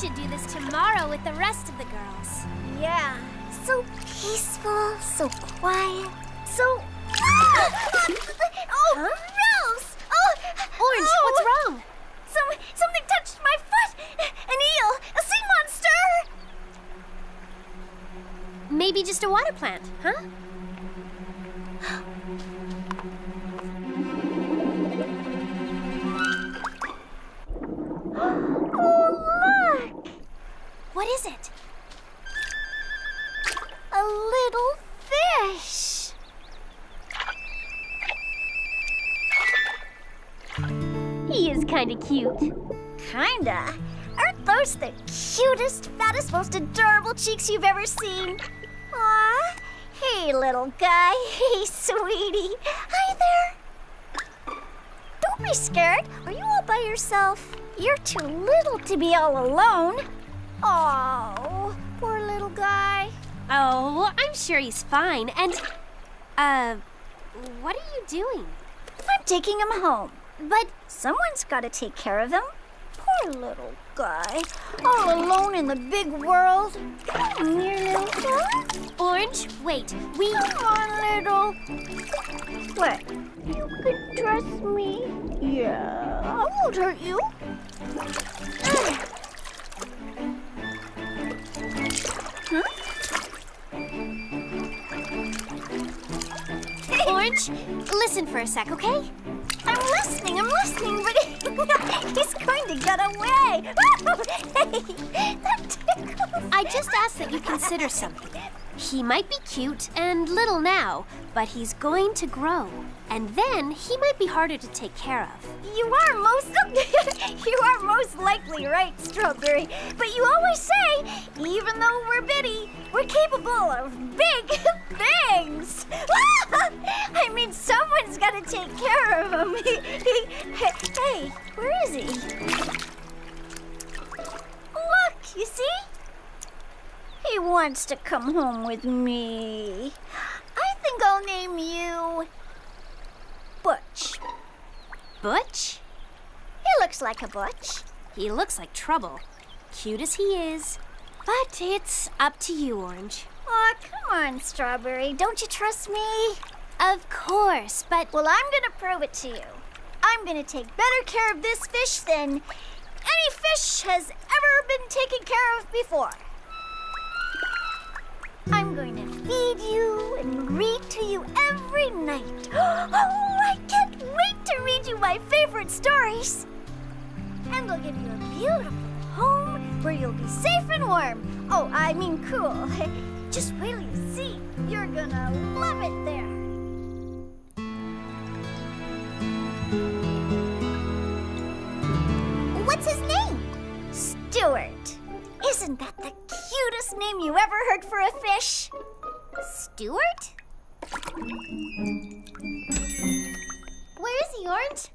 should do this tomorrow with the rest of the girls. Yeah. So peaceful, so quiet, so... Oh, huh? Gross! Oh, Orange, oh. What's wrong? Something touched my foot! An eel! A sea monster! Maybe just a water plant, huh? Oh, look! What is it? A little fish. He is kind of cute. Kinda? Aren't those the cutest, fattest, most adorable cheeks you've ever seen? Aw, hey little guy, hey sweetie. Hi there. Don't be scared. Are you all by yourself? You're too little to be all alone. Oh, poor little guy. Oh, I'm sure he's fine. And, what are you doing? I'm taking him home. But someone's got to take care of him. Poor little guy. All alone in the big world. Come here, little guy. Orange, wait. Come on, little. What? You can trust me. Yeah, I won't hurt you. Huh? Orange, listen for a sec, okay? I'm listening, but he's going to get away. That tickles. I just ask that you consider something. He might be cute and little now, but he's going to grow. And then he might be harder to take care of. You are most likely right, Strawberry. But you always say, even though we're bitty, we're capable of big things. I mean, someone's got to take care of him. Hey, where is he? Look, you see? He wants to come home with me. I think I'll name you Butch. Butch? He looks like a butch. He looks like trouble. Cute as he is. But it's up to you, Orange. Aw, come on, Strawberry. Don't you trust me? Of course, but... Well, I'm going to prove it to you. I'm going to take better care of this fish than any fish has ever been taken care of before. I'm going to feed you and read to you every night. Oh, I can't wait to read you my favorite stories. And I'll give you a beautiful home where you'll be safe and warm. Oh, I mean cool. Just wait till you see. You're gonna love it there. What's his name? Stuart. Isn't that the cutest name you ever heard for a fish? Stuart? Where is he, Orange?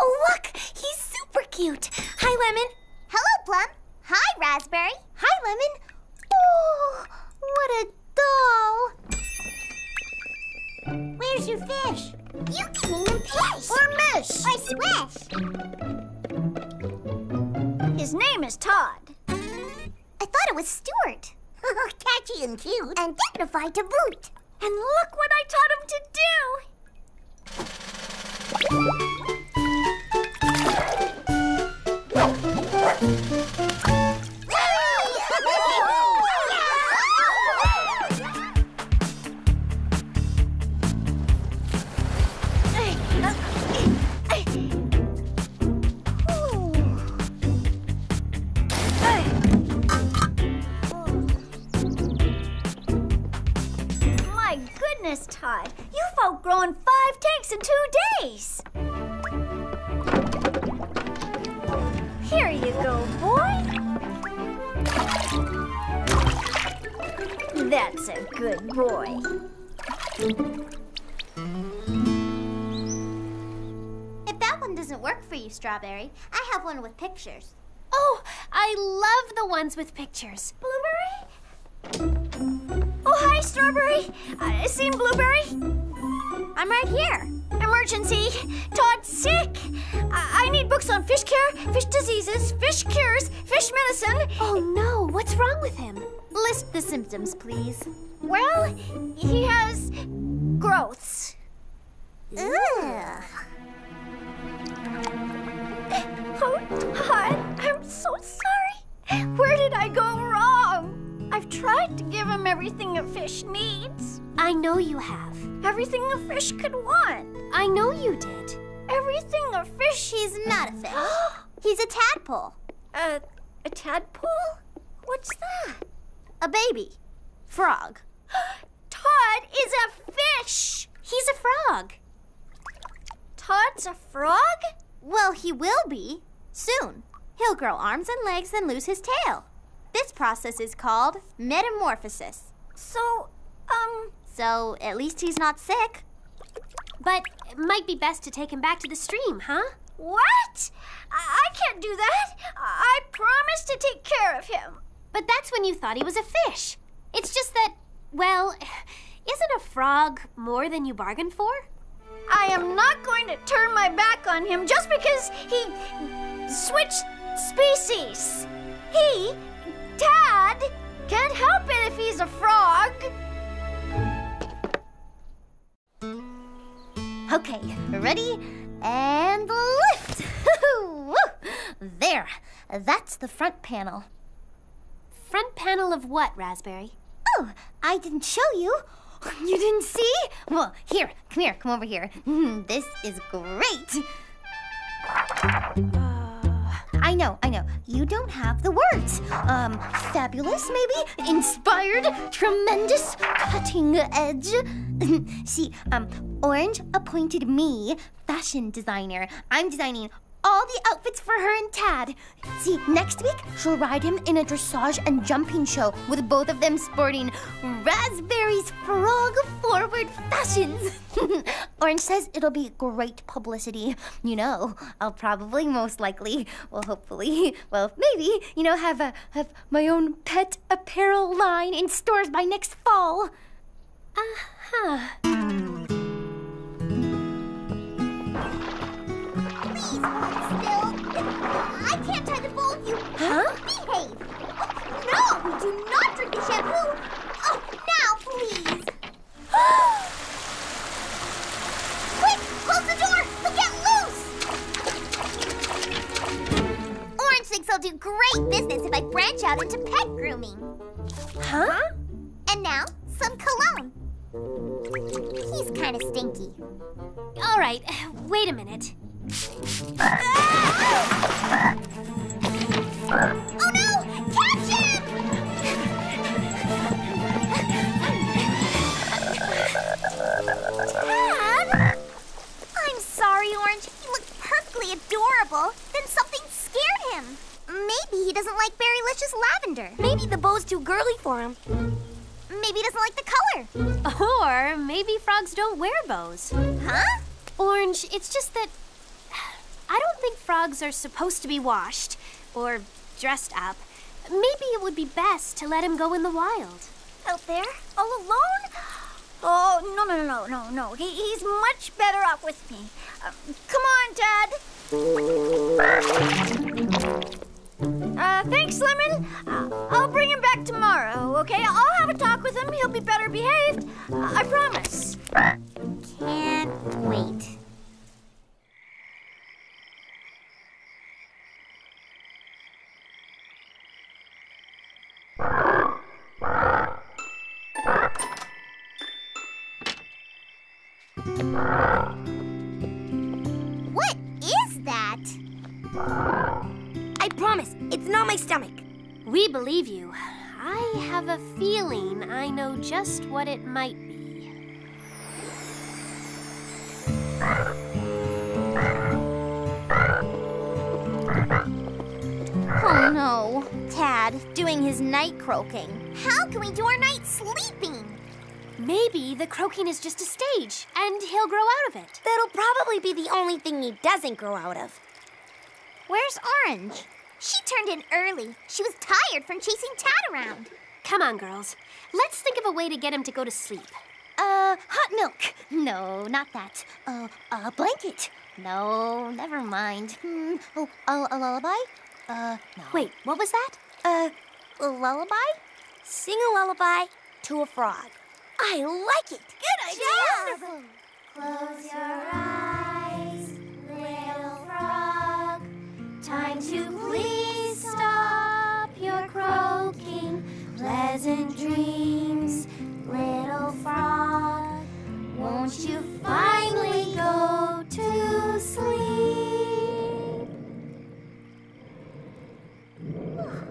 Oh, look! He's super cute! Hi, Lemon! Hello, Plum! Hi, Raspberry! Hi, Lemon! Oh, what a doll! Where's your fish? You can name him Fish! Or Mush! Or Swish! His name is Todd. I thought it was Stuart. Catchy and cute. And dignified to boot. And look what I taught him to do. Todd, you've outgrown 5 tanks in 2 days. Here you go, boy. That's a good boy. If that one doesn't work for you, Strawberry, I have one with pictures. Oh, I love the ones with pictures. Blueberry? Oh, hi, Strawberry. Seen Blueberry? I'm right here. Emergency. Todd's sick. I need books on fish care, fish diseases, fish cures, fish medicine. Oh, no. What's wrong with him? List the symptoms, please. Well, he has growths. Ugh. Oh, Todd, I'm so sorry. Where did I go wrong? I've tried to give him everything a fish needs. I know you have. Everything a fish could want. I know you did. Everything a fish... He's not a fish. He's a tadpole. A tadpole? What's that? A baby. Frog. Todd is a fish. He's a frog. Todd's a frog? Well, he will be. Soon. He'll grow arms and legs and lose his tail. This process is called metamorphosis. So, at least he's not sick. But it might be best to take him back to the stream, huh? What? I can't do that. I promised to take care of him. But that's when you thought he was a fish. It's just that, well, isn't a frog more than you bargained for? I am not going to turn my back on him just because he switched species. He, Tad, can't help it if he's a frog. Okay, ready? And lift! There, that's the front panel. Front panel of what, Raspberry? Oh, I didn't show you. You didn't see? Well, here, come over here. This is great. I know, you don't have the words. Fabulous, maybe? Inspired, tremendous, cutting edge. See, Orange appointed me fashion designer. I'm designing all the outfits for her and Tad. See, next week, she'll ride him in a dressage and jumping show with both of them sporting Raspberry's frog-forward fashions. Orange says it'll be great publicity. You know, I'll probably, most likely, well, hopefully, well, maybe, you know, have my own pet apparel line in stores by next fall. I can't tie the bowl if you behave. Oh, no, we do not drink the shampoo. Oh, now, please. Quick, close the door. We'll get loose. Orange thinks I'll do great business if I branch out into pet grooming. Huh? And now, some cologne. He's kind of stinky. All right, wait a minute. Ah! Oh no! Catch him! Dad! I'm sorry, Orange. He looked perfectly adorable. Then something scared him. Maybe he doesn't like Berrylicious lavender. Maybe the bow's too girly for him. Maybe he doesn't like the color. Or maybe frogs don't wear bows. Huh? Orange, it's just that I don't think frogs are supposed to be washed or dressed up. Maybe it would be best to let him go in the wild. Out there? All alone? Oh, no. He's much better off with me. Come on, Dad. Thanks, Lemon. I'll bring him back tomorrow, okay? I'll have a talk with him. He'll be better behaved. I promise. Can't wait. What is that? I promise, it's not my stomach. We believe you. I have a feeling I know just what it might be. Oh no. Tad, doing his night croaking. How can we do our night sleeping? Maybe the croaking is just a stage, and he'll grow out of it. That'll probably be the only thing he doesn't grow out of. Where's Orange? She turned in early. She was tired from chasing Tad around. Come on, girls. Let's think of a way to get him to go to sleep. hot milk. No, not that. A blanket. No, never mind. Oh, a lullaby? No. Wait, what was that? A lullaby? Sing a lullaby to a frog. I like it. Good idea. Wonderful. Close your eyes, little frog. Time to please stop your croaking. Pleasant dreams, little frog. Won't you finally go to sleep?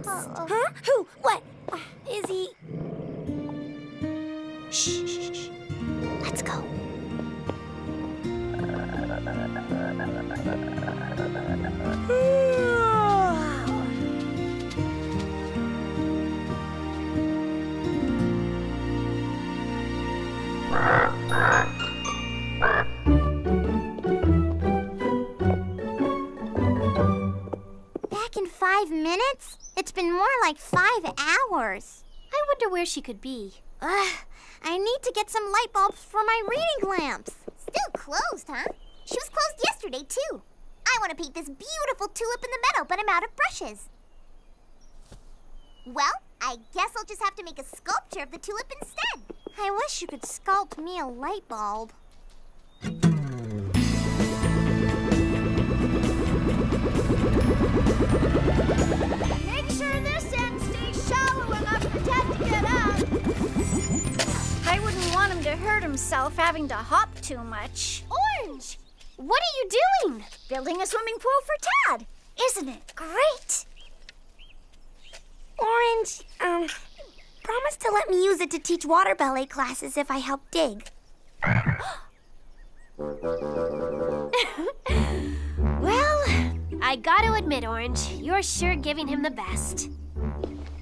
Huh? Who? What? Is he? Shh, shh, shh. Let's go. Back in 5 minutes? It's been more like 5 hours. I wonder where she could be. Ugh, I need to get some light bulbs for my reading lamps. Still closed, huh? She was closed yesterday, too. I want to paint this beautiful tulip in the meadow, but I'm out of brushes. Well, I guess I'll just have to make a sculpture of the tulip instead. I wish you could sculpt me a light bulb. Make sure this end stays shallow enough for Ted to get out. I wouldn't want him to hurt himself having to hop too much. Orange! What are you doing? Building a swimming pool for Ted. Isn't it great? Orange, promised to let me use it to teach water ballet classes if I help dig. Well, I gotta admit, Orange, you're sure giving him the best.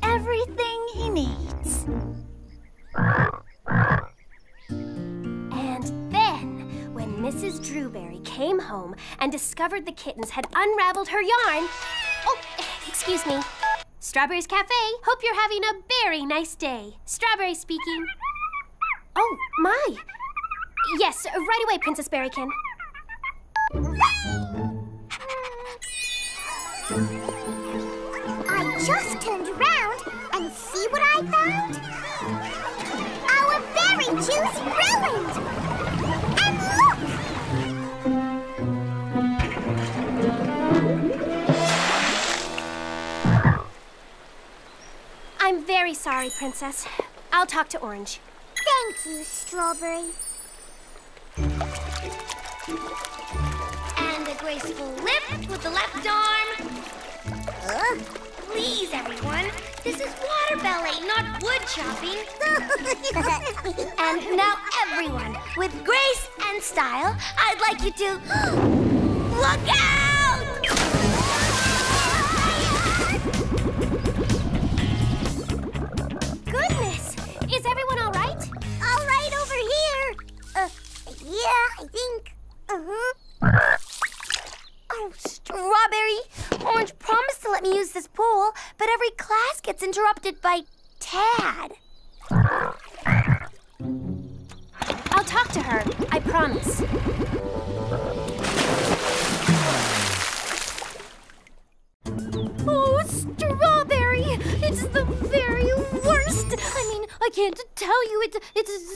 Everything he needs. And then, when Mrs. Drewberry came home and discovered the kittens had unraveled her yarn... Oh, excuse me. Strawberry's Cafe, hope you're having a very nice day. Strawberry speaking. Oh, my. Yes, right away, Princess Berrykin. I just turned around and see what I found? Our berry juice ruined! And look! I'm very sorry, Princess. I'll talk to Orange. Thank you, Strawberry. And a graceful lift with the left arm. Please, everyone. This is water ballet, not wood chopping. And now, everyone, with grace and style, I'd like you to... Look out! Goodness! Is everyone all right? All right over here. Yeah, I think. Oh, Strawberry! Orange promised to let me use this pool, but every class gets interrupted by Tad. I'll talk to her, I promise. Oh, Strawberry! It's the very worst! I mean, I can't tell you, it's...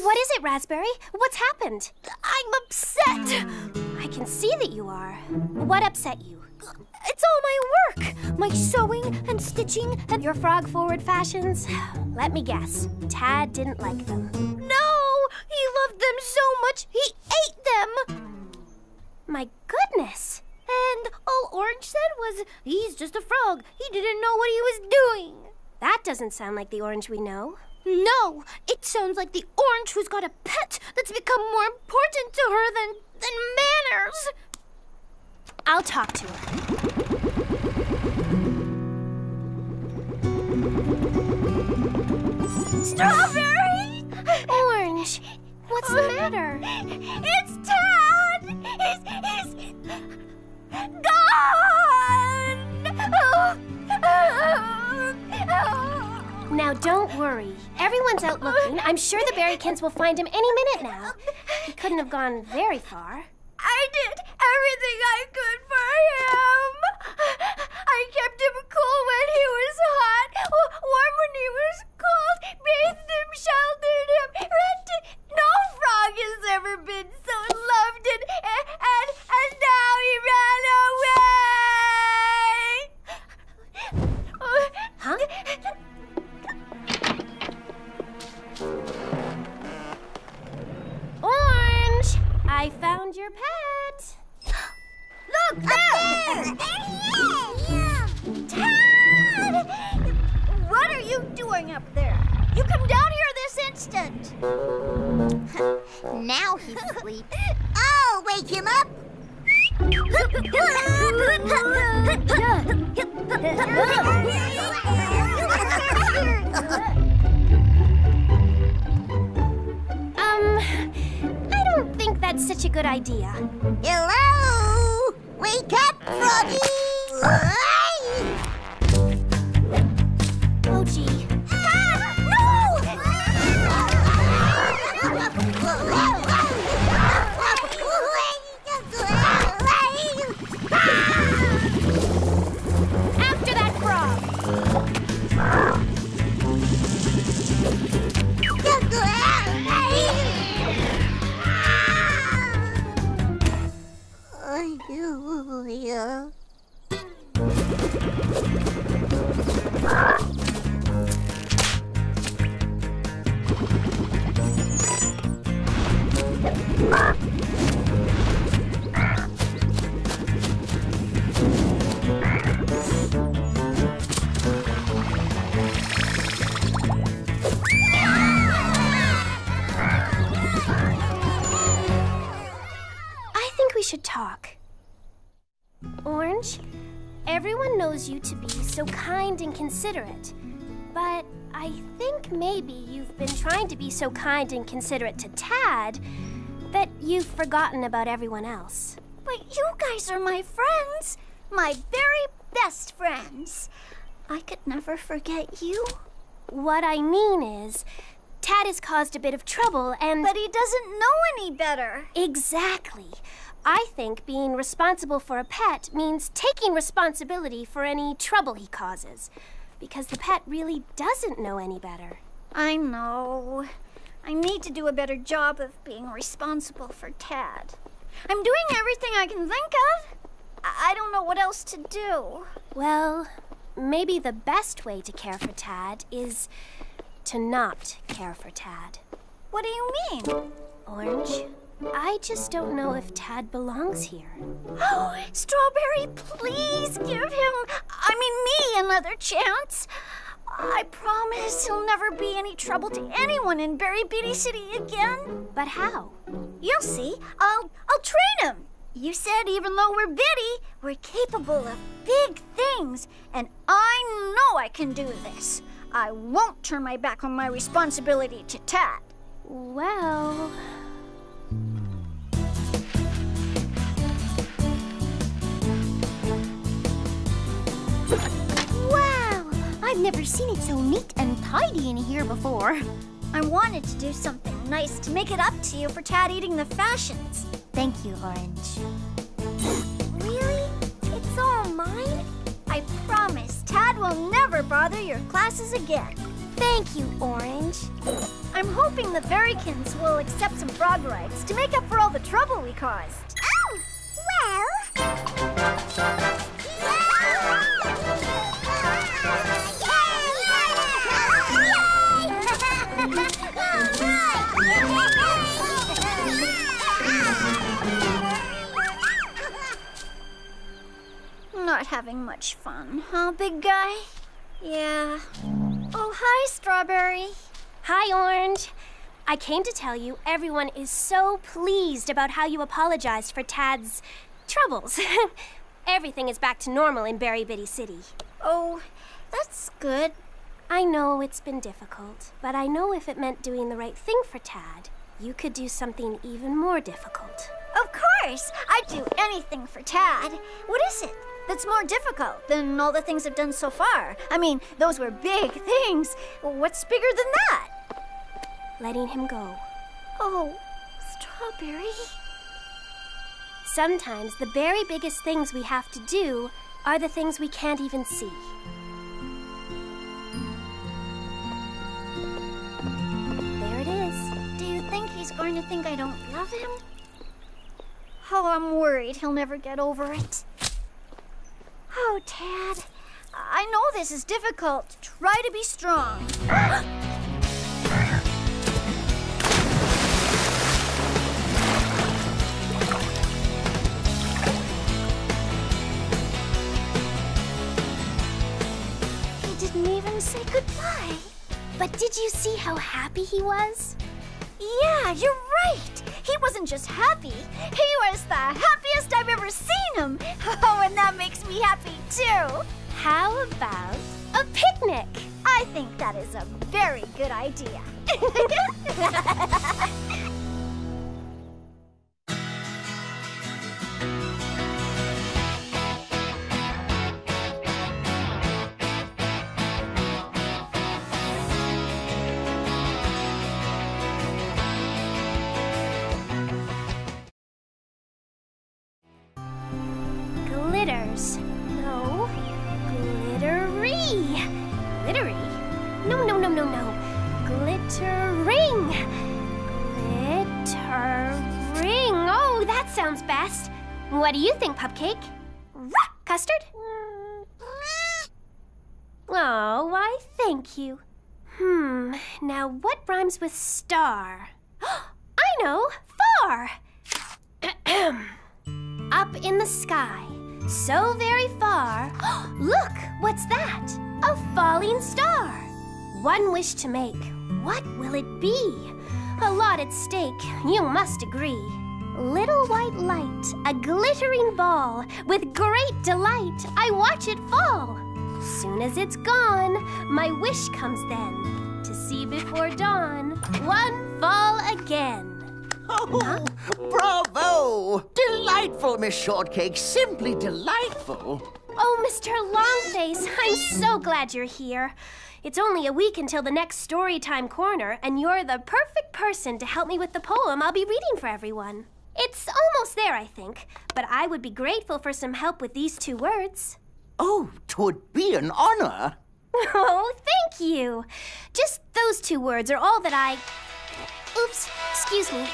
What is it, Raspberry? What's happened? I'm upset! I can see that you are. What upset you? It's all my work! My sewing and stitching and your frog-forward fashions. Let me guess, Tad didn't like them. No! He loved them so much, he ate them! My goodness! And all Orange said was, he's just a frog. He didn't know what he was doing. That doesn't sound like the Orange we know. No, it sounds like the Orange who's got a pet that's become more important to her than manners. I'll talk to her. Strawberry! Orange, what's the matter? It's Tad! He's gone! Oh, oh, oh, oh, Now don't worry. Everyone's out looking. I'm sure the Berrykins will find him any minute now. He couldn't have gone very far. I did everything I could for him. I kept him cool when he was hot, warm when he was cold, bathed him, sheltered him, rested. No frog has ever been so loved, and now he ran away. Huh? Orange, I found your pet. Look, there! There he is! Dad! What are you doing up there? You come down here this instant. Now he's asleep. I'll wake him up. I don't think that's such a good idea. Hello! Wake up, Froggy! Oh, gee. So kind and considerate, but I think maybe you've been trying to be so kind and considerate to Tad that you've forgotten about everyone else. But you guys are my friends, my very best friends. I could never forget you. What I mean is, Tad has caused a bit of trouble and... But he doesn't know any better. Exactly. I think being responsible for a pet means taking responsibility for any trouble he causes, because the pet really doesn't know any better. I know. I need to do a better job of being responsible for Tad. I'm doing everything I can think of. I don't know what else to do. Well, maybe the best way to care for Tad is to not care for Tad. What do you mean? Orange? I just don't know if Tad belongs here. Oh, Strawberry, please give him, me, another chance. I promise he'll never be any trouble to anyone in Berry Bitty City again. But how? You'll see. I'll train him. You said even though we're bitty, we're capable of big things, and I know I can do this. I won't turn my back on my responsibility to Tad. Well... Wow! I've never seen it so neat and tidy in here before. I wanted to do something nice to make it up to you for Tad eating the fashions. Thank you, Orange. Really? It's all mine? I promise Tad will never bother your classes again. Thank you, Orange. I'm hoping the Berrykins will accept some frog rides to make up for all the trouble we caused. Oh! Well... Not having much fun, huh, big guy? Yeah. Oh, hi, Strawberry. Hi, Orange. I came to tell you everyone is so pleased about how you apologized for Tad's troubles. Everything is back to normal in Berry Bitty City. Oh, that's good. I know it's been difficult, but I know if it meant doing the right thing for Tad, you could do something even more difficult. Of course! I'd do anything for Tad. What is it? That's more difficult than all the things I've done so far. I mean, those were big things. What's bigger than that? Letting him go. Oh, Strawberry. Sometimes the very biggest things we have to do are the things we can't even see. There it is. Do you think he's going to think I don't love him? Oh, I'm worried he'll never get over it. Oh, Tad, I know this is difficult. Try to be strong. Didn't even say goodbye. But did you see how happy he was? Yeah, you're right. He wasn't just happy. He was the happiest I've ever seen him. Oh, and that makes me happy too. How about a picnic? I think that is a very good idea. No, glittery. Glittery? No. Glittering. Glittering. Oh, that sounds best. What do you think, Pupcake? Custard? Oh, why, thank you. Now what rhymes with star? I know, far. Up in the sky. So very far. Look, what's that? A falling star. One wish to make. What will it be? A lot at stake, you must agree. Little white light, a glittering ball. With great delight, I watch it fall. Soon as it's gone, my wish comes then. To see before dawn, one fall again. Oh, bravo! Delightful, Miss Shortcake. Simply delightful. Oh, Mr. Longface, I'm so glad you're here. It's only a week until the next Storytime Corner, and you're the perfect person to help me with the poem I'll be reading for everyone. It's almost there, I think, but I would be grateful for some help with these two words. Oh, 'twould be an honor. Oh, thank you. Just those two words are all that I... Oops, excuse me.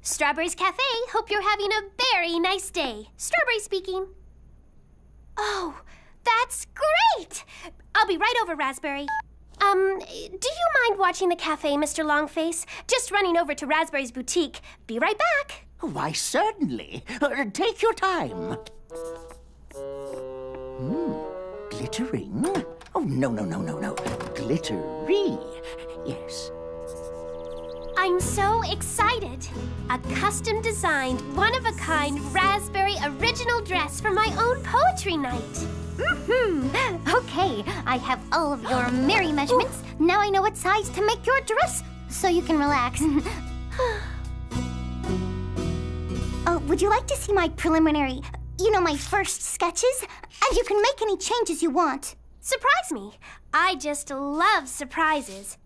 Strawberry's Cafe, hope you're having a very nice day. Strawberry speaking. Oh, that's great! I'll be right over, Raspberry. Do you mind watching the cafe, Mr. Longface? Just running over to Raspberry's boutique. Be right back. Why, certainly. Take your time. Glittering? Oh, no. Glittery. Yes. I'm so excited! A custom-designed, one-of-a-kind raspberry original dress for my own poetry night. Okay, I have all of your merry measurements. Now I know what size to make your dress, so you can relax. Would you like to see my preliminary, my first sketches? And you can make any changes you want. Surprise me. I just love surprises.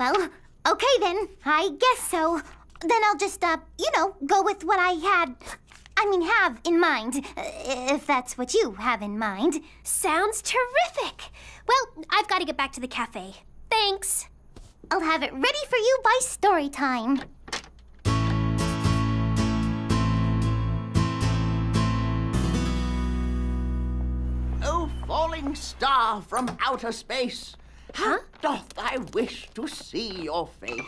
Well... Okay, then. I guess so. Then I'll just, go with what I have in mind, if that's what you have in mind. Sounds terrific! Well, I've got to get back to the cafe. Thanks. I'll have it ready for you by story time. Oh, falling star from outer space! How doth I wish to see your face?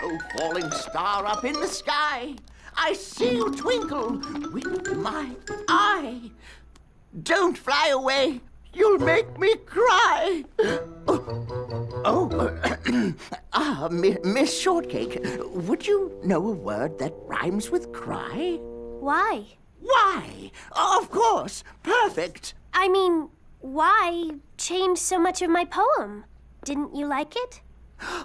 Oh, falling star up in the sky, I see you twinkle with my eye. Don't fly away, you'll make me cry. Miss Shortcake, would you know a word that rhymes with cry? Why? Why? Of course, perfect. I mean... Why change so much of my poem? Didn't you like it?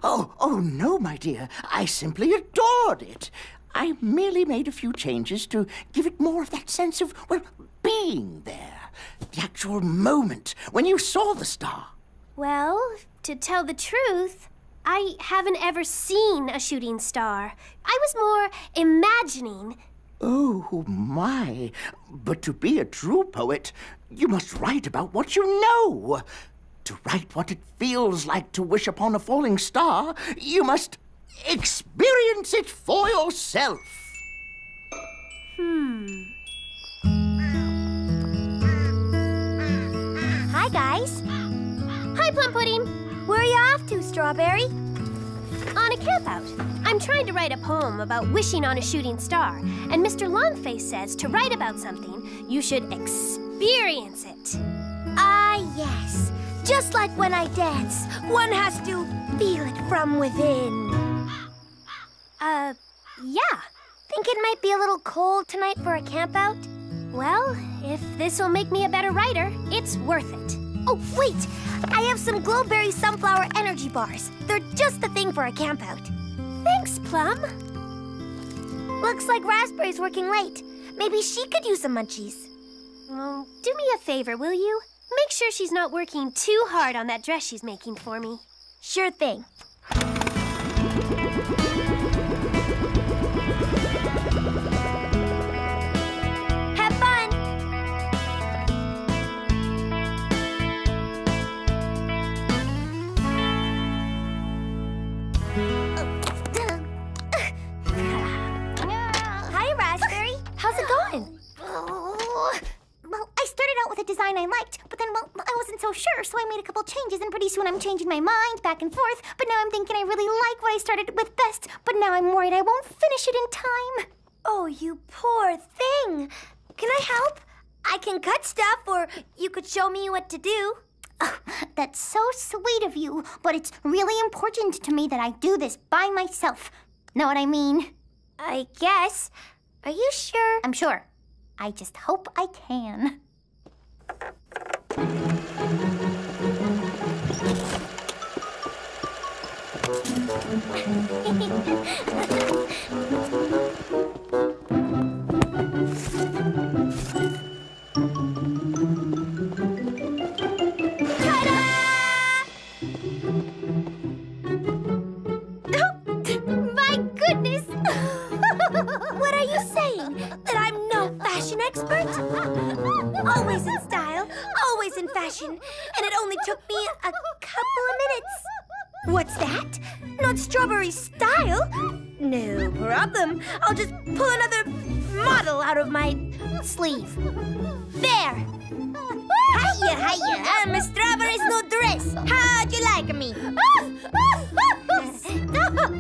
Oh, no, my dear. I simply adored it. I merely made a few changes to give it more of that sense of, well, being there, the actual moment when you saw the star? Well, to tell the truth, I haven't ever seen a shooting star. I was more imagining. Oh, my. But to be a true poet, you must write about what you know. To write what it feels like to wish upon a falling star, you must experience it for yourself. Hi, guys. Hi, Plum Pudding. Where are you off to, Strawberry? On a campout. I'm trying to write a poem about wishing on a shooting star, and Mr. Longface says to write about something, you should experience it. Ah, yes. Just like when I dance, one has to feel it from within. Yeah. Think it might be a little cold tonight for a campout? Well, if this will make me a better writer, it's worth it. Oh, wait! I have some Glowberry Sunflower Energy Bars. They're just the thing for a campout. Thanks, Plum. Looks like Raspberry's working late. Maybe she could use some munchies. Oh, do me a favor, will you? Make sure she's not working too hard on that dress she's making for me. Sure thing. Design I liked, but then, well, I wasn't so sure, so I made a couple changes, and pretty soon I'm changing my mind back and forth, but now I'm thinking I really like what I started with best, but now I'm worried I won't finish it in time. Oh, you poor thing. Can I help? I can cut stuff, or you could show me what to do. Oh, that's so sweet of you, but it's really important to me that I do this by myself. Know what I mean? I guess. Are you sure? I'm sure. I just hope I can. Expert? Always in style, always in fashion, and it only took me a couple of minutes. What's that? Not Strawberry style? No problem. I'll just pull another model out of my sleeve. There! Hiya, hiya! I'm a Strawberry's new dress. How'd you like me? Stop!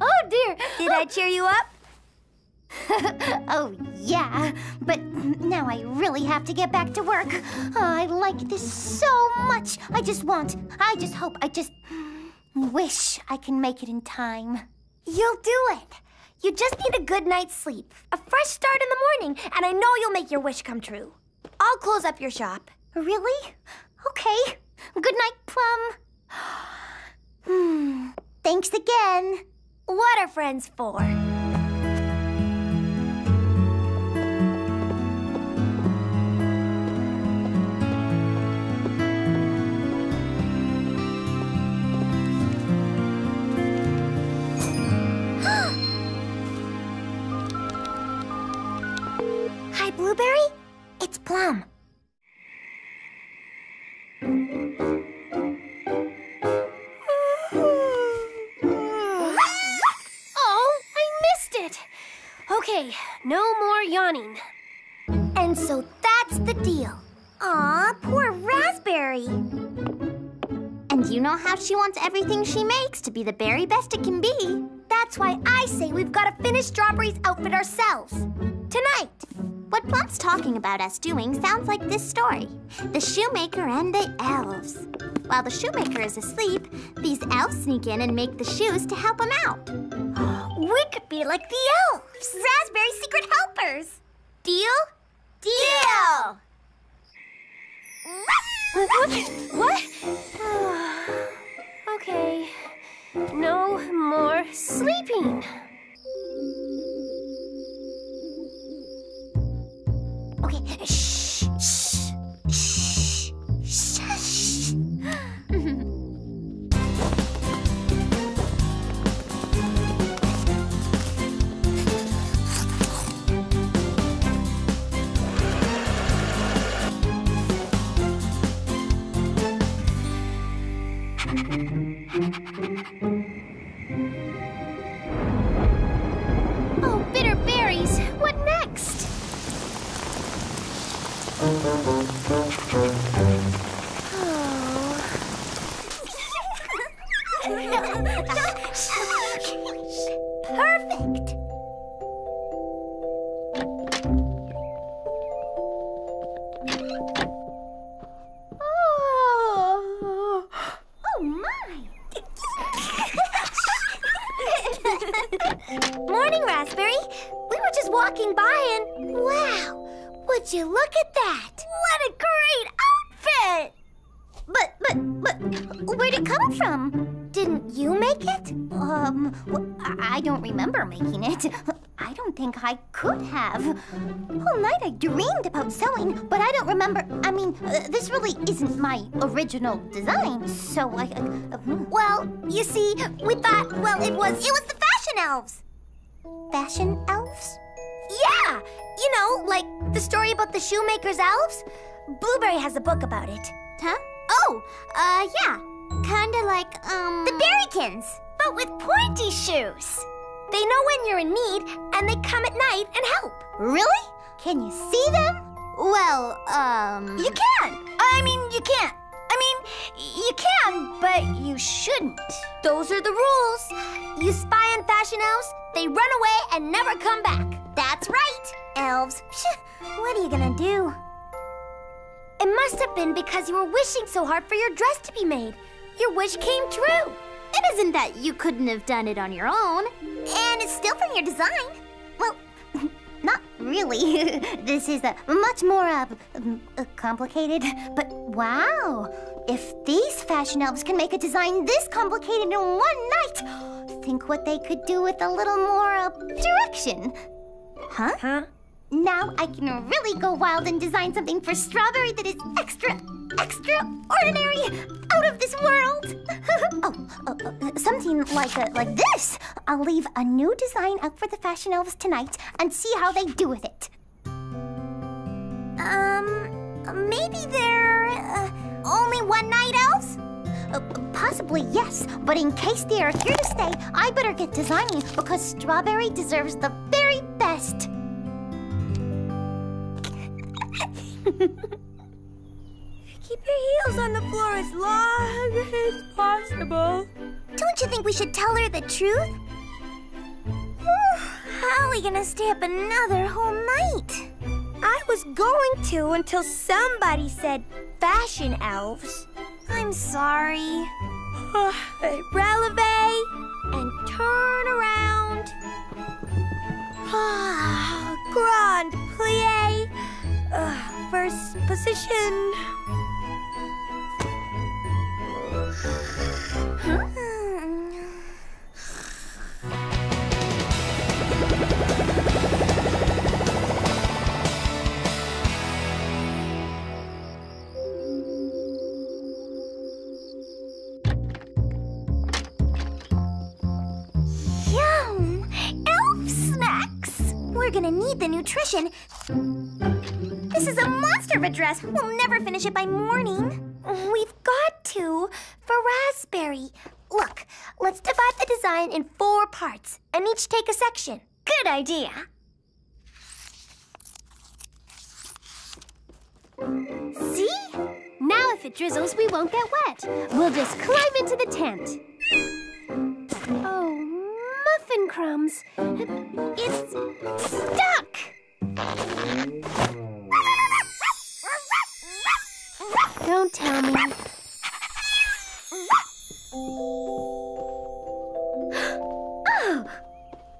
Oh, dear. Did I cheer you up? Oh, yeah, but now I really have to get back to work. Oh, I like this so much. I just hope, I just wish I can make it in time. You'll do it. You just need a good night's sleep, a fresh start in the morning, and I know you'll make your wish come true. I'll close up your shop. Really? Okay. Good night, Plum. Thanks again. What are friends for? Blueberry? It's Plum. Oh, I missed it. Okay, no more yawning. And so that's the deal. Aw, poor Raspberry. And you know how she wants everything she makes to be the very best it can be. That's why I say we've got to finish Strawberry's outfit ourselves. Tonight. What Plum's talking about us doing sounds like this story, The Shoemaker and the Elves. While the shoemaker is asleep, these elves sneak in and make the shoes to help him out. We could be like the elves. Raspberry's secret helpers. Deal? Deal! What? Okay, no more sleeping. Okay, Whole night I dreamed about sewing, but I don't remember. I mean, this really isn't my original design, so I... Well, you see, we thought, well, it was the fashion elves. Fashion elves? Yeah! You know, like the story about the shoemaker's elves? Blueberry has a book about it. Huh? Oh, yeah. Kinda like, the Berrykins, but with pointy shoes. They know when you're in need, and they come at night and help. Really? Can you see them? Well, you can. I mean, you can't. I mean, you can, but you shouldn't. Those are the rules. You spy on fashion elves, they run away and never come back. That's right, elves. What are you gonna do? It must have been because you were wishing so hard for your dress to be made. Your wish came true. It isn't that you couldn't have done it on your own. And it's still from your design. Well, not really. This is much more complicated. But wow, if these fashion elves can make a design this complicated in one night, think what they could do with a little more direction. Huh? Huh? Now I can really go wild and design something for Strawberry that is extraordinary, out of this world. Something like this. I'll leave a new design up for the fashion elves tonight and see how they do with it. Maybe they're only one-night elves? Possibly, yes. But in case they are here to stay, I better get designing because Strawberry deserves the very best. Keep your heels on the floor as long as possible. Don't you think we should tell her the truth? How are we gonna stay up another whole night? I was going to until somebody said fashion elves. I'm sorry. Releve and turn around. Grand plie. First position. Huh? Yum! Elf snacks! We're gonna need the nutrition. This is a monster of a dress. We'll never finish it by morning. We've got to for Raspberry. Look, let's divide the design in 4 parts and each take a section. Good idea. See? Now if it drizzles, we won't get wet. We'll just climb into the tent. Oh, muffin crumbs. It's stuck! Don't tell me.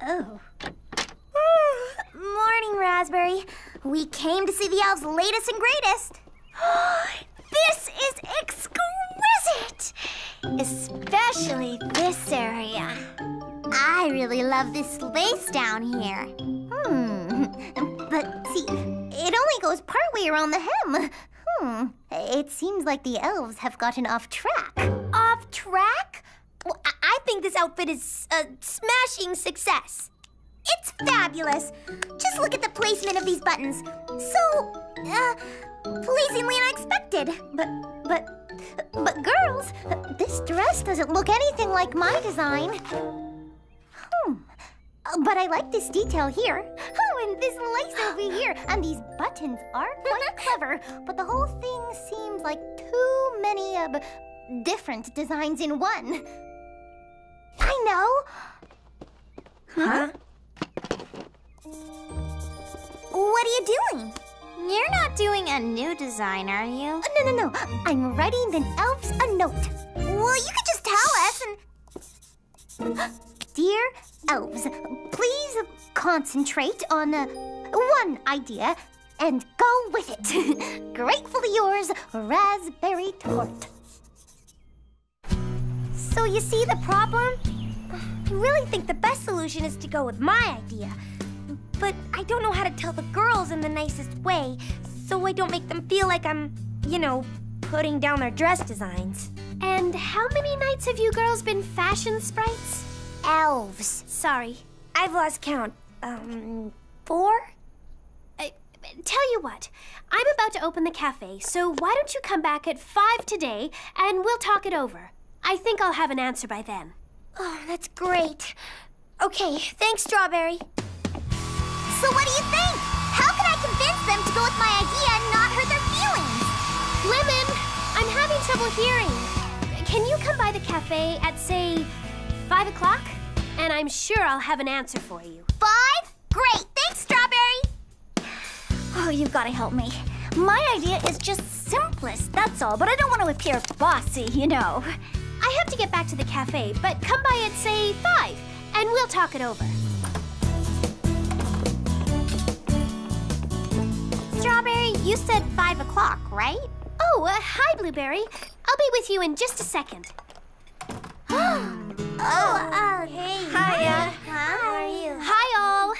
Oh. Morning, Raspberry. We came to see the elves' latest and greatest. This is exquisite! Especially this area. I really love this lace down here. But see, it only only goes partway around the hem. It seems like the elves have gotten off track. Off track? Well, I think this outfit is a smashing success. It's fabulous. Just look at the placement of these buttons. So, pleasingly unexpected. But girls, this dress doesn't look anything like my design. But I like this detail here. Oh, and this lace over here. And these buttons are quite clever. But the whole thing seems like too many different designs in one. I know. Huh? What are you doing? You're not doing a new design, are you? No. I'm writing the elves a note. Well, you could just tell us and... Dear elves, please concentrate on one idea and go with it. Gratefully yours, Raspberry Tort. So you see the problem? I really think the best solution is to go with my idea. But I don't know how to tell the girls in the nicest way, so I don't make them feel like I'm, you know, putting down their dress designs. And how many nights have you girls been fashion sprites? Elves. Sorry, I've lost count. 4? Tell you what, I'm about to open the cafe, so why don't you come back at 5 today and we'll talk it over. I think I'll have an answer by then. Oh, that's great. Okay, thanks, Strawberry. So what do you think? How can I convince them to go with my idea and not hurt their feelings? Lemon, I'm having trouble hearing. Can you come by the cafe at, say, 5 o'clock? And I'm sure I'll have an answer for you. 5? Great, thanks, Strawberry. Oh, you've got to help me. My idea is just simplest, that's all, but I don't want to appear bossy, you know. I have to get back to the cafe, but come by at, say, 5, and we'll talk it over. Strawberry, you said 5 o'clock, right? Oh, hi, Blueberry. I'll be with you in just a second. Hey. Hiya. How are you? Hi, all.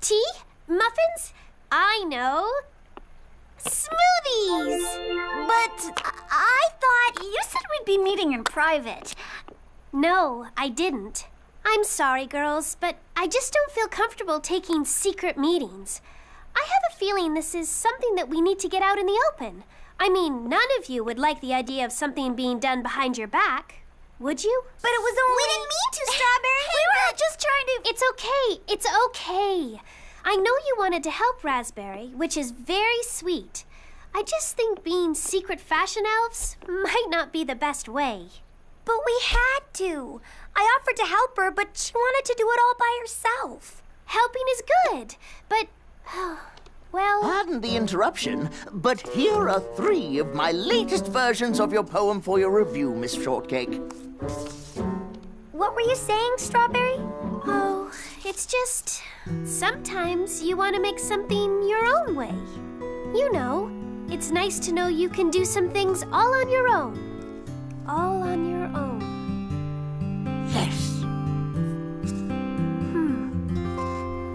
Tea? Muffins? I know. Smoothies! But I thought you said we'd be meeting in private. No, I didn't. I'm sorry, girls, but I just don't feel comfortable taking secret meetings. I have a feeling this is something that we need to get out in the open. I mean, none of you would like the idea of something being done behind your back, would you? But it was only... We didn't mean to, Strawberry! We were just trying to... It's okay, it's okay. I know you wanted to help Raspberry, which is very sweet. I just think being secret fashion elves might not be the best way. But we had to. I offered to help her, but she wanted to do it all by herself. Helping is good, but... Well... Pardon the interruption, but here are 3 of my latest versions of your poem for your review, Miss Shortcake. What were you saying, Strawberry? Oh, it's just... Sometimes you want to make something your own way. You know, it's nice to know you can do some things all on your own. All on your own. Yes.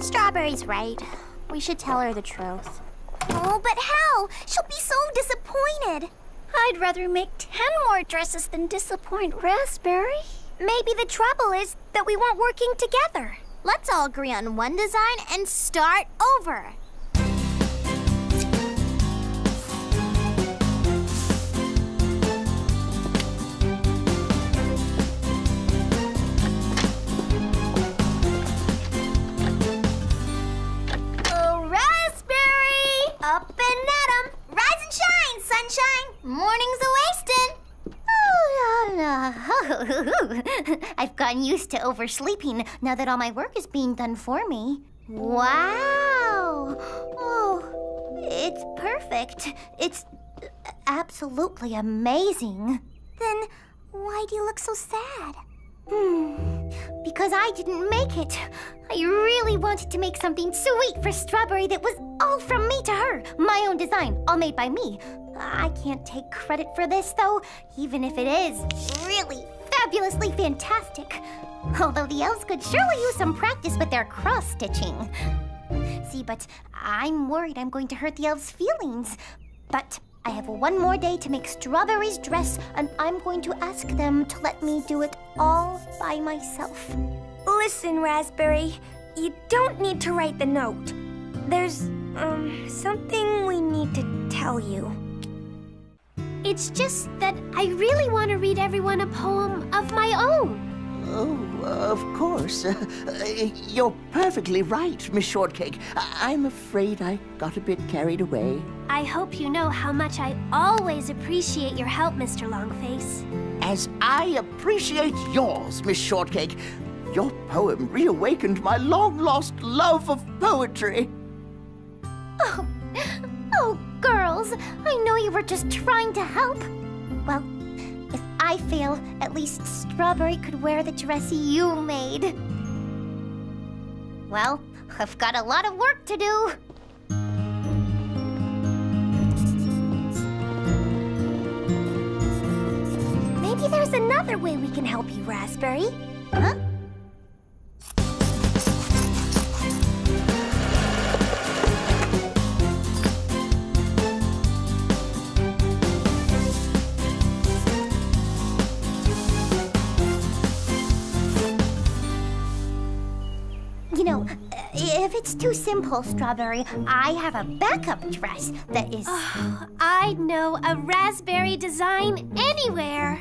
Strawberry's right. We should tell her the truth. Oh, but how? She'll be so disappointed. I'd rather make 10 more dresses than disappoint Raspberry. Maybe the trouble is that we weren't working together. Let's all agree on one design and start over. Up and at 'em. Rise and shine, sunshine. Morning's a-wastin'. Oh, I've gotten used to oversleeping now that all my work is being done for me. Wow. Oh, it's perfect. It's absolutely amazing. Then why do you look so sad? Because I didn't make it. I really wanted to make something sweet for Strawberry that was all from me to her. My own design, all made by me. I can't take credit for this, though, even if it is really fabulously fantastic. Although the elves could surely use some practice with their cross-stitching. Elsie, but I'm worried I'm going to hurt the elves' feelings. But I have one more day to make Strawberry's dress, and I'm going to ask them to let me do it all by myself. Listen, Raspberry, you don't need to write the note. There's, something we need to tell you. It's just that I really want to read everyone a poem of my own. Oh, of course. You're perfectly right, Miss Shortcake. I'm afraid I got a bit carried away. I hope you know how much I always appreciate your help, Mr. Longface. As I appreciate yours, Miss Shortcake. Your poem reawakened my long-lost love of poetry. Oh, oh, girls, I know you were just trying to help. Well, if I fail, at least Strawberry could wear the dress you made. Well, I've got a lot of work to do. Maybe there's another way we can help you, Raspberry. Huh? If it's too simple, Strawberry, I have a backup dress that is... Oh, I know a raspberry design anywhere.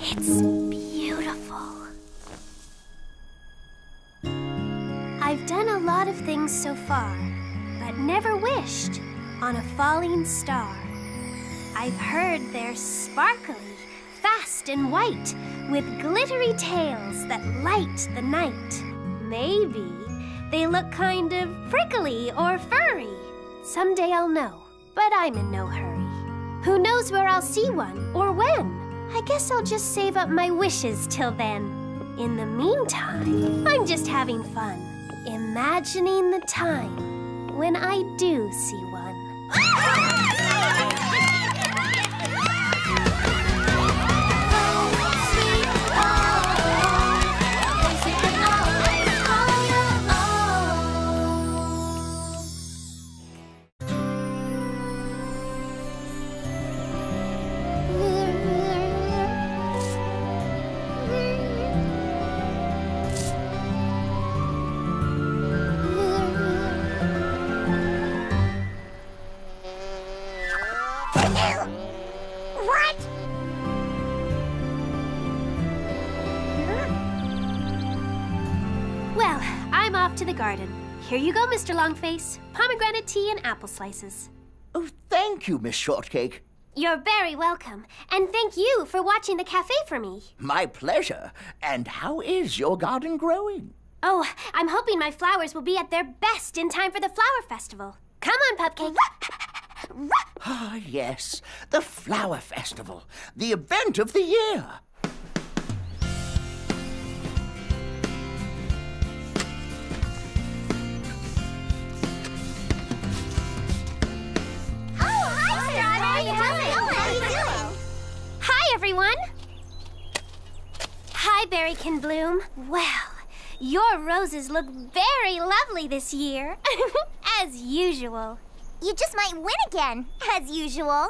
It's beautiful. I've done a lot of things so far, but never wished on a falling star. I've heard they're sparkly, fast and white, with glittery tails that light the night. Maybe they look kind of prickly or furry. Someday I'll know, but I'm in no hurry. Who knows where I'll see one or when? I guess I'll just save up my wishes till then. In the meantime, I'm just having fun, imagining the time when I do see one. Garden. Here you go, Mr. Longface. Pomegranate tea and apple slices. Oh, thank you, Miss Shortcake. You're very welcome. And thank you for watching the cafe for me. My pleasure. And how is your garden growing? Oh, I'm hoping my flowers will be at their best in time for the flower festival. Come on, Pupcake. Ah, yes. The flower festival. The event of the year. Everyone. Hi, Berrykin Bloom. Well, your roses look very lovely this year, as usual. You just might win again, as usual.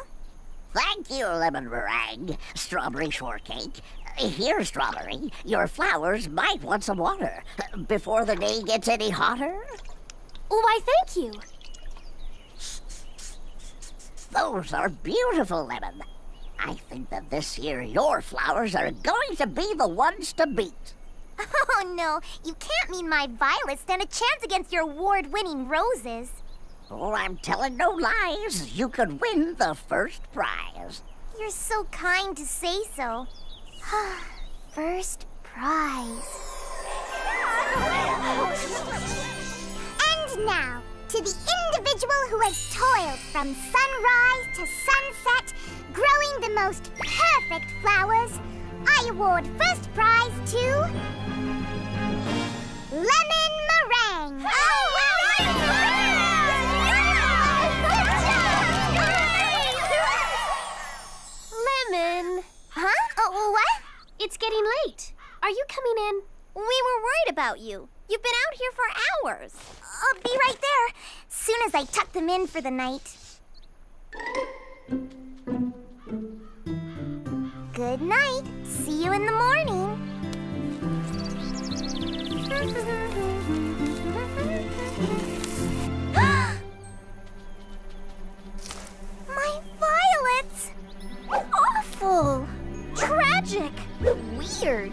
Thank you, Lemon Meringue, Strawberry Shortcake. Here, Strawberry, your flowers might want some water before the day gets any hotter. Why, thank you. Those are beautiful, Lemon. I think that this year your flowers are going to be the ones to beat. Oh, no. You can't mean my violets stand a chance against your award-winning roses. Oh, I'm telling no lies. You could win the first prize. You're so kind to say so. First prize. And now, to the individual who has toiled from sunrise to sunset, growing the most perfect flowers, I award first prize to... Lemon Meringue! Oh, wow! Lemon Meringue! Lemon! Huh? Oh, what? It's getting late. Are you coming in? We were worried about you. You've been out here for hours. I'll be right there, soon as I tuck them in for the night. Good night. See you in the morning. My violets! Awful! Tragic! Weird!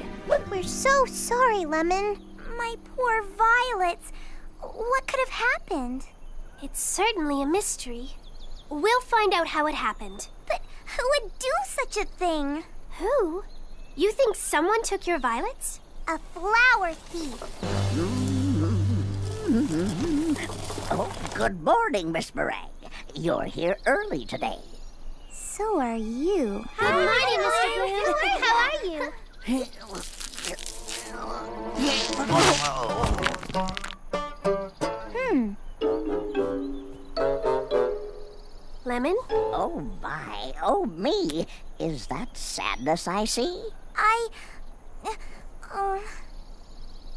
We're so sorry, Lemon. My poor violets. What could have happened? It's certainly a mystery. We'll find out how it happened. But who would do such a thing? Who? You think someone took your violets? A flower thief. Oh, good morning, Miss Meringue. You're here early today. So are you. Good morning, Mr. Blue. How are you? Lemon? Oh, my. Oh, me. Is that sadness I see?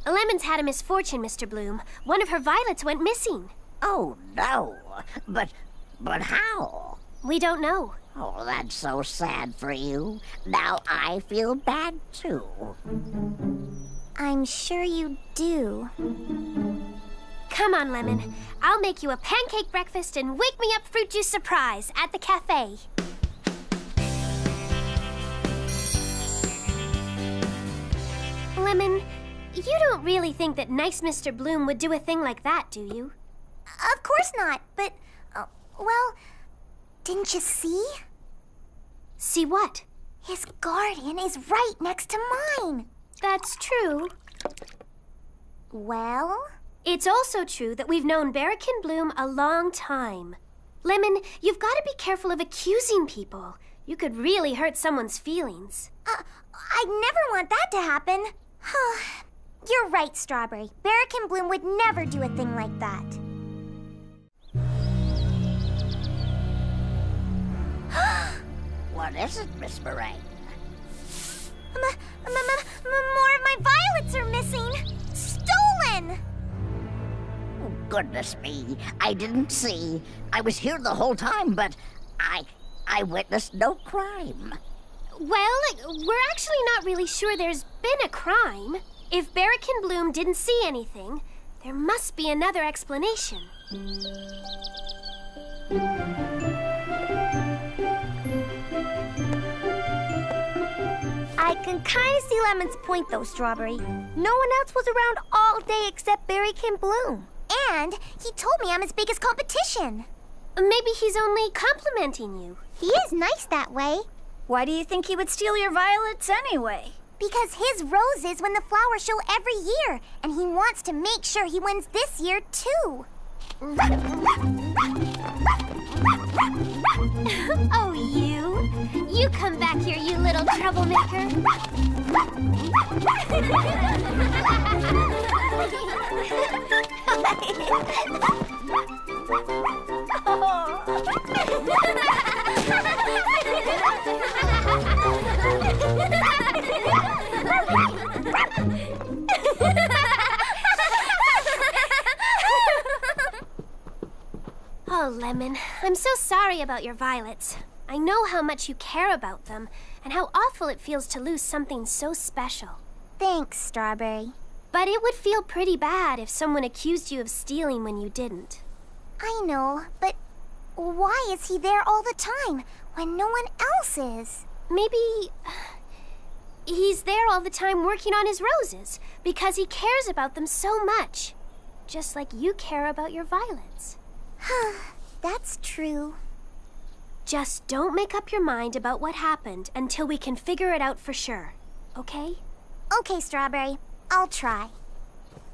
Lemon's had a misfortune, Mr. Bloom. One of her violets went missing. Oh, no. But how? We don't know. Oh, that's so sad for you. Now I feel bad, too. I'm sure you do. Come on, Lemon. I'll make you a pancake breakfast and wake me up fruit juice surprise at the cafe. Lemon, you don't really think that nice Mr. Bloom would do a thing like that, do you? Of course not, but, well, didn't you see? See what? His garden is right next to mine. That's true. Well? It's also true that we've known Berrykin Bloom a long time. Lemon, you've got to be careful of accusing people. You could really hurt someone's feelings. I'd never want that to happen. You're right, Strawberry. Berrykin Bloom would never do a thing like that. What is it, Miss Meringue? More of my violets are missing. Stolen! Oh, goodness me. I didn't see. I was here the whole time, but I witnessed no crime. Well, we're actually not really sure there's been a crime. If Berrykin Bloom didn't see anything, there must be another explanation. I can kind of see Lemon's point, though, Strawberry. No one else was around all day except Berrykin Bloom. And he told me I'm his biggest competition. Maybe he's only complimenting you. He is nice that way. Why do you think he would steal your violets anyway? Because his roses win the flower show every year, and he wants to make sure he wins this year, too. Oh, you? You come back here, you little troublemaker. Oh, Lemon, I'm so sorry about your violets. I know how much you care about them and how awful it feels to lose something so special. Thanks, Strawberry. But it would feel pretty bad if someone accused you of stealing when you didn't. I know, but why is he there all the time when no one else is? Maybe he's there all the time working on his roses because he cares about them so much, just like you care about your violets. That's true. Just don't make up your mind about what happened until we can figure it out for sure, okay? Okay, Strawberry. I'll try.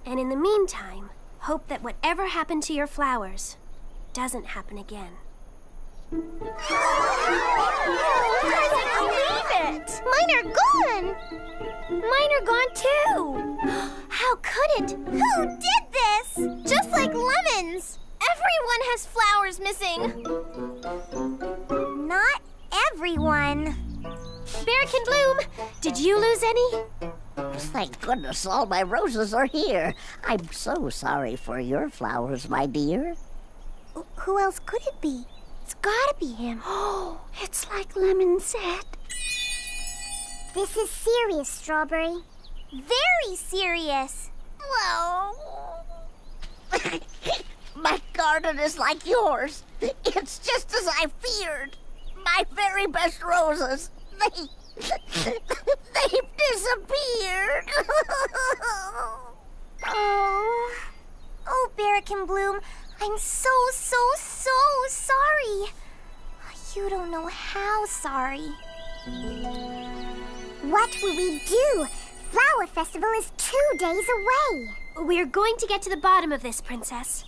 And in the meantime, hope that whatever happened to your flowers doesn't happen again. I can't believe it! Mine are gone! Mine are gone too! How could it? Who did this? Just like Lemon's! Everyone has flowers missing. Not everyone. Berrykin Bloom, did you lose any? Thank goodness all my roses are here. I'm so sorry for your flowers, my dear. Who else could it be? It's gotta be him. Oh, it's like Lemon said. This is serious, Strawberry. Very serious. Whoa. My garden is like yours. It's just as I feared. My very best roses, they've disappeared. Oh, Berrican Bloom, I'm so sorry. You don't know how sorry. What will we do? Flower Festival is 2 days away. We're going to get to the bottom of this, Princess.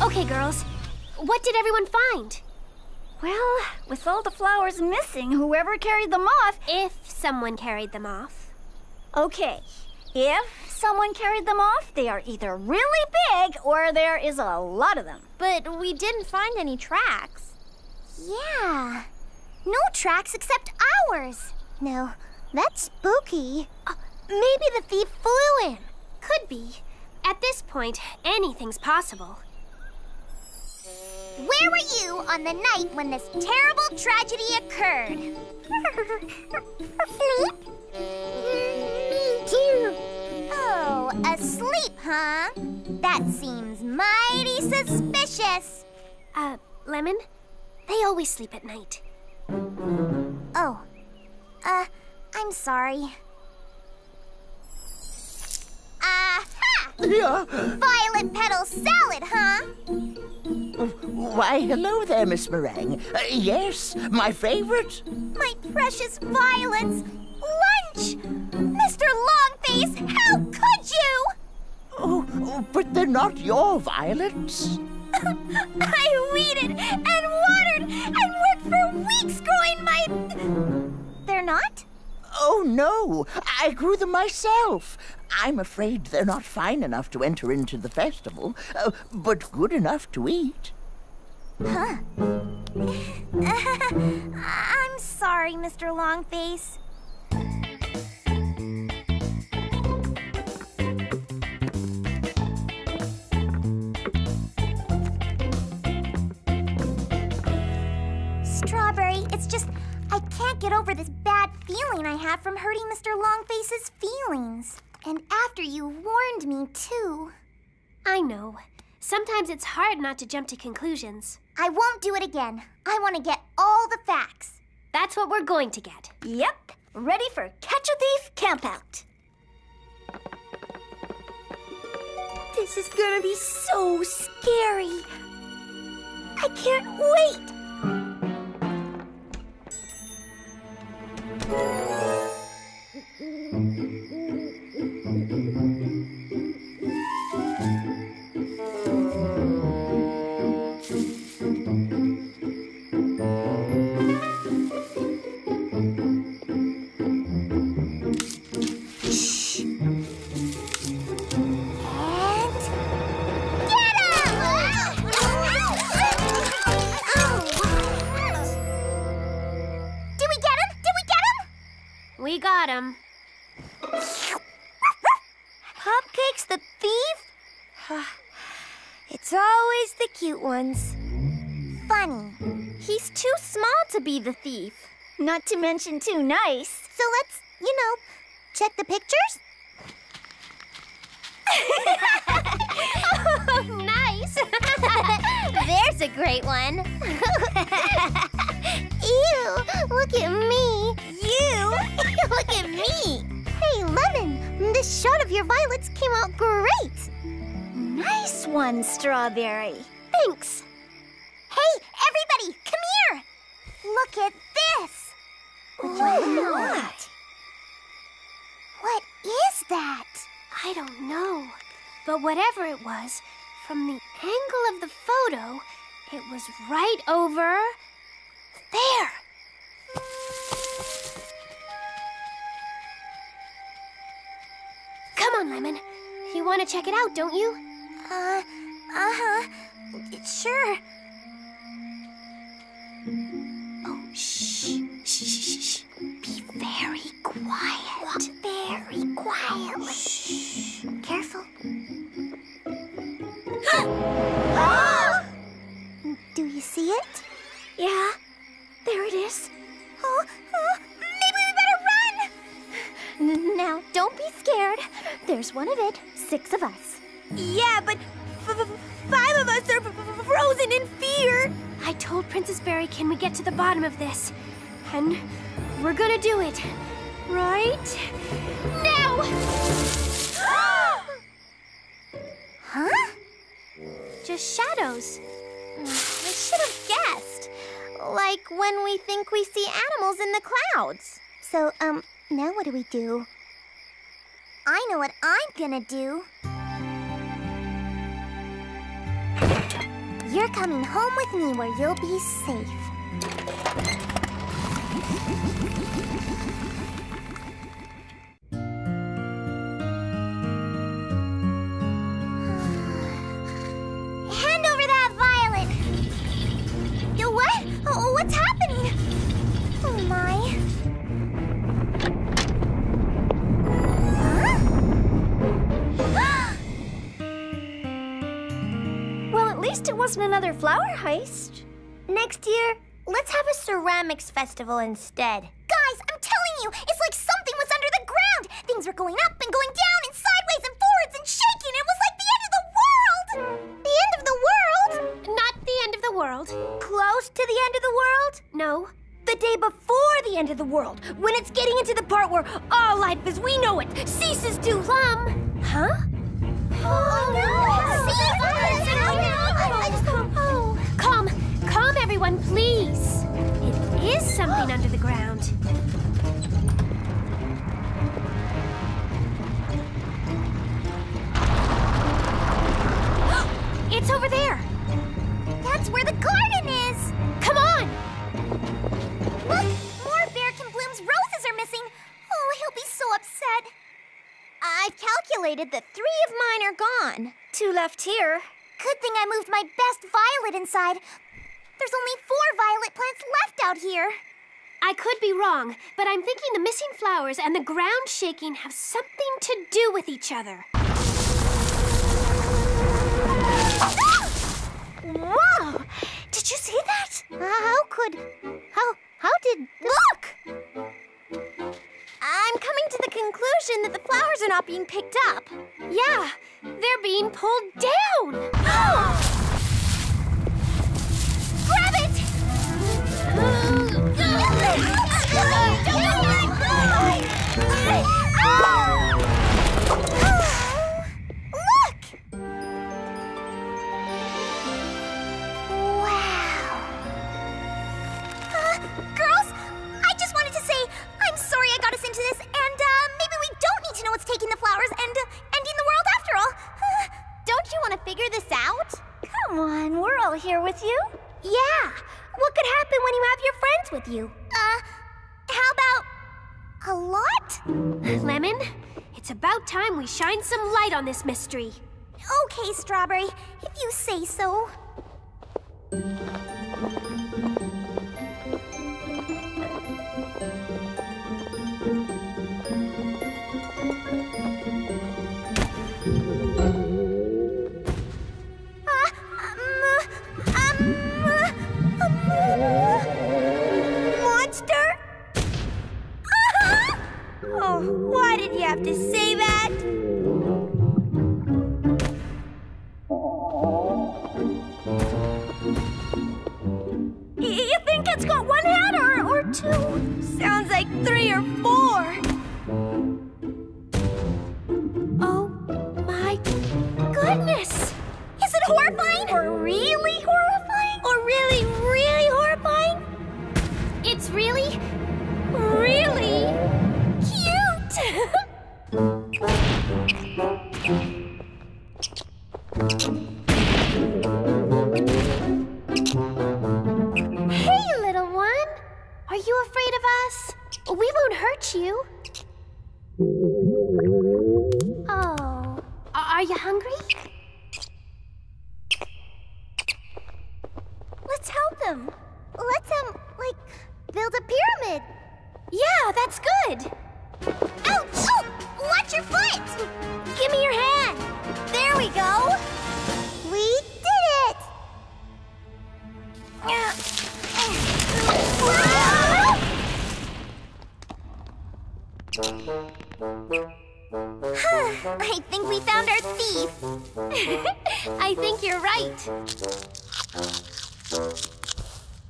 Okay, girls, what did everyone find? Well, with all the flowers missing, whoever carried them off... If someone carried them off. Okay, if someone carried them off, they are either really big or there is a lot of them. But we didn't find any tracks. Yeah, no tracks except ours. No, that's spooky. Maybe the thief flew in. Could be. At this point, anything's possible. Where were you on the night when this terrible tragedy occurred? Asleep? Me too. Oh, asleep, huh? That seems mighty suspicious. Lemon, they always sleep at night. Oh, I'm sorry. Aha! Yeah. Violet petal salad, huh? Why, hello there, Miss Meringue. Yes, my favorite. My precious violets. Lunch! Mr. Longface, how could you? Oh, but they're not your violets. I weeded and watered and worked for weeks growing my... They're not? Oh, no. I grew them myself. I'm afraid they're not fine enough to enter into the festival, but good enough to eat. Huh. I'm sorry, Mr. Longface. Strawberry, it's just... I can't get over this bad feeling I have from hurting Mr. Longface's feelings. And after you warned me, too. I know. Sometimes it's hard not to jump to conclusions. I won't do it again. I want to get all the facts. That's what we're going to get. Yep. Ready for Catch a Thief Camp Out. This is gonna be so scary. I can't wait. Shh. And get him! We got him. Pupcake's the thief? It's always the cute ones. Funny. He's too small to be the thief. Not to mention too nice. So let's, you know, check the pictures? Oh, nice! There's a great one. Ew, look at me. You? Look at me. Hey, Lemon, this shot of your violets came out great. Nice one, Strawberry. Thanks. Hey, everybody, come here. Look at this. What? What is that? I don't know. But whatever it was, from the angle of the photo, it was right over... there! Lemon. You want to check it out, don't you? Sure. Oh, shh. Shh, shh, shh. Be very quiet. Walk very quietly. Shh. Careful. Ah! Do you see it? Yeah. There it is. Oh, oh, maybe we better run! Now, don't be scared. There's one of it, 6 of us. Yeah, but 5 of us are frozen in fear. I told Princess Berry, can we get to the bottom of this? And we're gonna do it. Right? Now! Huh? Just shadows. I should have guessed. Like when we think we see animals in the clouds. So, now what do we do? I know what I'm gonna do. You're coming home with me where you'll be safe. Hand over that violet! What? Oh, what's happening? Oh, my. Huh? Well, at least it wasn't another flower heist. Next year, let's have a ceramics festival instead. Guys, I'm telling you, it's like something was under the ground. Things were going up and going down and sideways and forwards and shaking. It was like the end of the world. The end of the world? Not the end of the world. Close to the end of the world? No. The day before the end of the world, when it's getting into the part where all life as we know it ceases to plumb. Huh? Oh, no! Calm, everyone, please. It is something under the ground. It's over there. That's where the garden is. Come on. Look, more Bearkin Bloom's roses are missing. Oh, he'll be so upset. I've calculated that 3 of mine are gone. 2 left here. Good thing I moved my best violet inside. There's only 4 violet plants left out here. I could be wrong, but I'm thinking the missing flowers and the ground shaking have something to do with each other. Ah! Whoa! Did you see that? Look! I'm coming to the conclusion that the flowers are not being picked up. Yeah, they're being pulled down. Oh! Oh, look! Wow! Girls, I just wanted to say I'm sorry I got us into this, and maybe we don't need to know what's taking the flowers and ending the world after all. Don't you want to figure this out? Come on, we're all here with you. Yeah. What could happen when you have your friends with you? How about a lot? Lemon, it's about time we shine some light on this mystery. Okay, Strawberry, if you say so. Why did you have to say that? You think it's got 1 head or 2? Sounds like 3 or 4. Oh my goodness! Is it horrifying? Or really horrifying? Or really, really horrifying? It's really, really... Hey, little one. Are you afraid of us? We won't hurt you. Oh. awesome! Let's, like, build a pyramid! Yeah, that's good! Ouch! Oh, watch your foot! Give me your hand! There we go! We did it! Huh, I think we found our thief! I think you're right!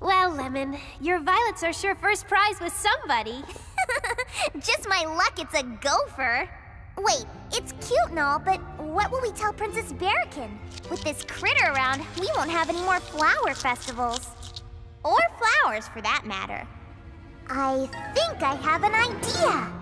Well, Lemon, your violets are sure first prize with somebody. Just my luck it's a gopher. Wait, it's cute and all, but what will we tell Princess Bearkin? With this critter around, we won't have any more flower festivals. Or flowers, for that matter. I think I have an idea.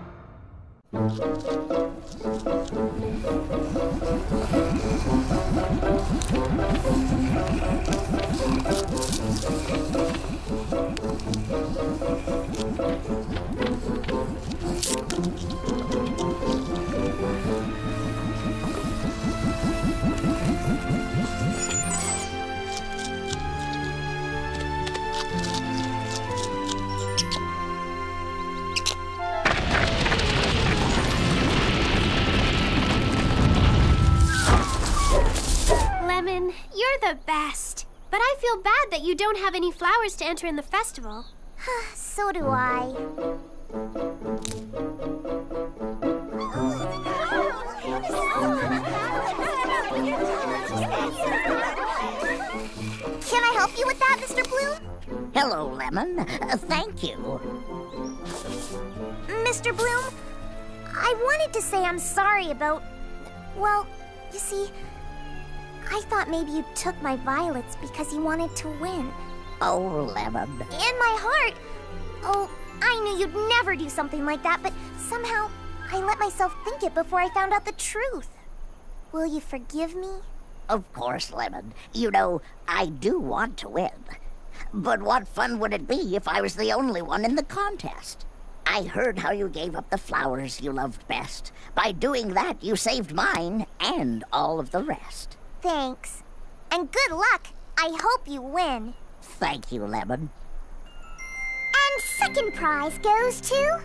Lemon, you're the best. But I feel bad that you don't have any flowers to enter in the festival. So do I. Can I help you with that, Mr. Bloom? Hello, Lemon. Thank you. Mr. Bloom, I wanted to say I'm sorry about... Well, you see... I thought maybe you took my violets because you wanted to win. Oh, Lemon. In my heart. Oh, I knew you'd never do something like that, but somehow I let myself think it before I found out the truth. Will you forgive me? Of course, Lemon. You know, I do want to win. But what fun would it be if I was the only one in the contest? I heard how you gave up the flowers you loved best. By doing that, you saved mine and all of the rest. Thanks. And good luck. I hope you win. Thank you, Lemon. And second prize goes to...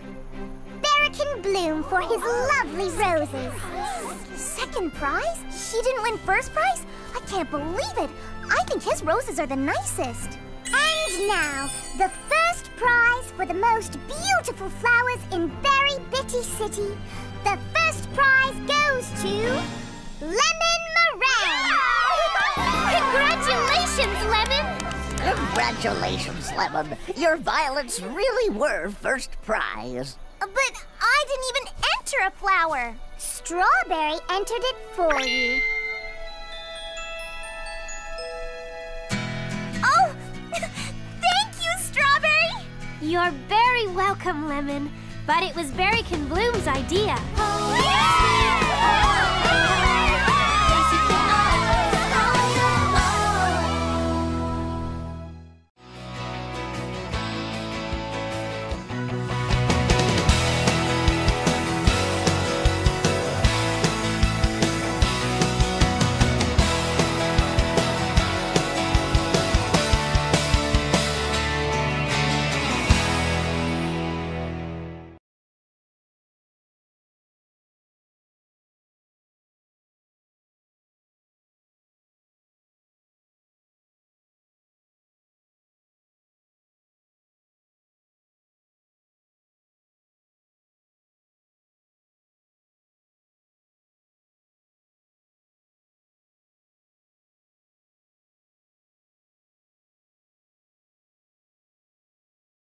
Berrican Bloom for his lovely roses. Second prize? She didn't win first prize? I can't believe it. I think his roses are the nicest. And now, the first prize for the most beautiful flowers in Berry Bitty City. The first prize goes to... Lemon Meringue! Congratulations, Lemon! Congratulations, Lemon. Your violets really were first prize. But I didn't even enter a flower. Strawberry entered it for you. Oh! Thank you, Strawberry! You're very welcome, Lemon. But it was Berrican Bloom's idea. Oh, yeah.